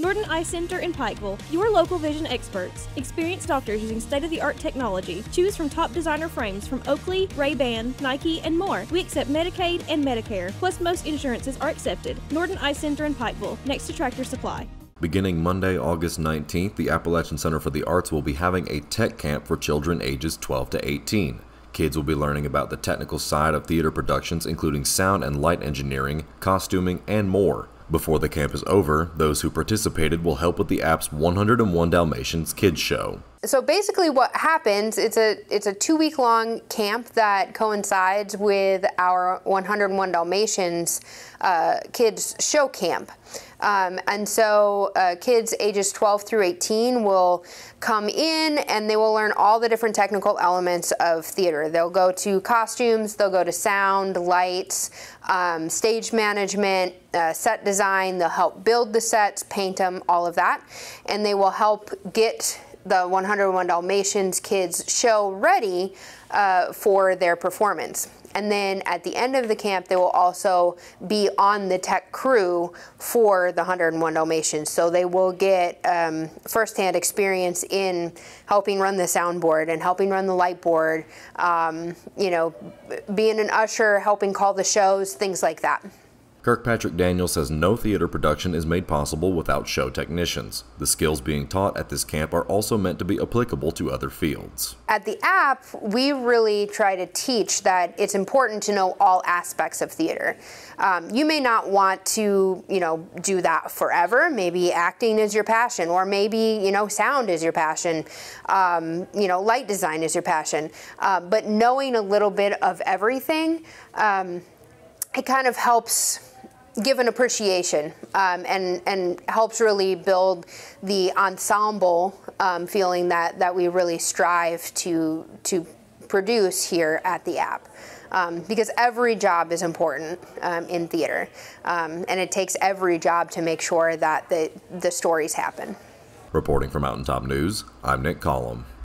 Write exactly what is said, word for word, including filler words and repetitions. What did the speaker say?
Norton Eye Center in Pikeville, your local vision experts. Experienced doctors using state-of-the-art technology. Choose from top designer frames from Oakley, Ray-Ban, Nike, and more. We accept Medicaid and Medicare, plus most insurances are accepted. Norton Eye Center in Pikeville, next to Tractor Supply. Beginning Monday, August nineteenth, the Appalachian Center for the Arts will be having a tech camp for children ages twelve to eighteen. Kids will be learning about the technical side of theater productions, including sound and light engineering, costuming, and more. Before the camp is over, those who participated will help with the app's one oh one Dalmatians kids show. So basically what happens, it's a it's a two-week long camp that coincides with our one oh one Dalmatians uh, kids show camp. Um, and so uh, kids ages twelve through eighteen will come in and they will learn all the different technical elements of theater. They'll go to costumes, they'll go to sound, lights, um, stage management, uh, set design. They'll help build the sets, paint them, all of that. And they will help get the one oh one Dalmatians kids show ready uh, for their performance. And then at the end of the camp, they will also be on the tech crew for the one oh one Dalmatians. So they will get um, firsthand experience in helping run the soundboard and helping run the light board, um, you know, being an usher, helping call the shows, things like that. Kirkpatrick Daniels says no theater production is made possible without show technicians. The skills being taught at this camp are also meant to be applicable to other fields. At the app, we really try to teach that it's important to know all aspects of theater. Um, you may not want to, you know, do that forever. Maybe acting is your passion, or maybe, you know, sound is your passion. Um, you know, light design is your passion. Uh, but knowing a little bit of everything, um, it kind of helps give an appreciation um, and, and helps really build the ensemble um, feeling that, that we really strive to, to produce here at the app. Um, because every job is important um, in theater, um, and it takes every job to make sure that the, the stories happen. Reporting for Mountain Top News, I'm Nick Collum.